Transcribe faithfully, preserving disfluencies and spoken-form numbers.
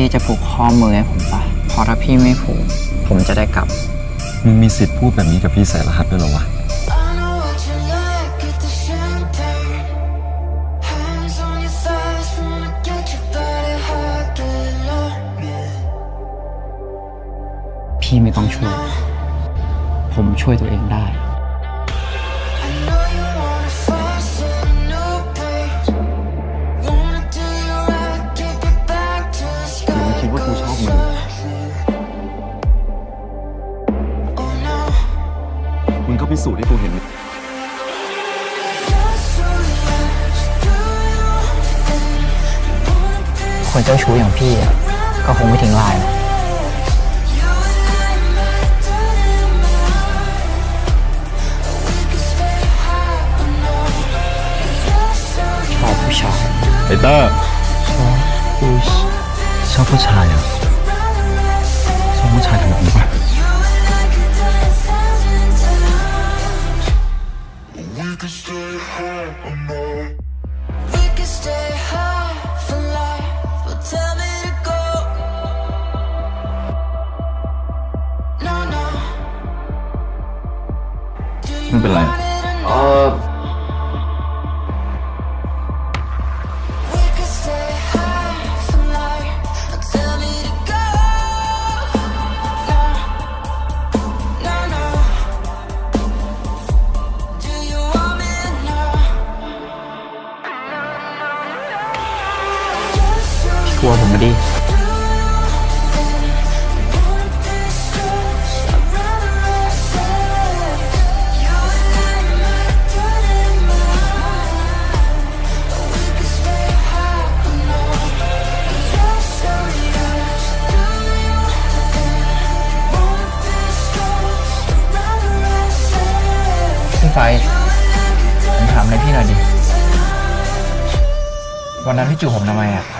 พี่จะผูกข้อมือให้ผมปะพอถ้าพี่ไม่ผูกผมจะได้กลับมึงมีสิทธิ์พูดแบบนี้กับพี่ใส่รหัสด้วยเหรอวะพี่ไม่ต้องช่วยผมช่วยตัวเองได้มึงก็พิสูจน์ให้กูเห็นคนเจ้าชู้อย่างพี่ก็คงไม่ทิ้งลายนะชอบผู้ชายไอเตอร์ชอบผู้ชอบผู้ชายอ่ะชอบผู้ชายทำแบบนี้ป่ะWe can stay high all night. We can stay high for life. But tell me to go. No, no. Do you want it or not? We can stay high for life. But tell me to go. No, no, no. Do you want it?กลัวผมมาดิพี่ไฟผมถามในพี่หน่อยดิวันนั้นพี่จูบผมทำไมอ่ะ